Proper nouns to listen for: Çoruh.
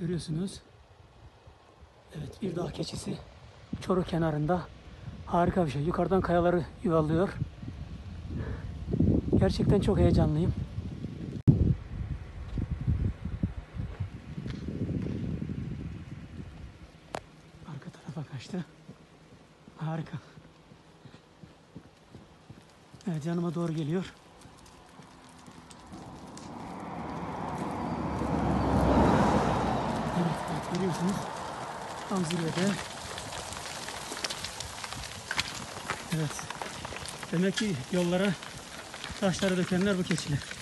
Görüyorsunuz. Evet, bir dağ keçisi Çoruh kenarında. Harika bir şey. Yukarıdan kayaları yuvarlıyor. Gerçekten çok heyecanlıyım. Arka tarafa kaçtı. Harika. Evet, yanıma doğru geliyor. Evet, görüyorsunuz. Tam zirvede. Evet. Demek ki yollara taşları dökenler bu keçiler.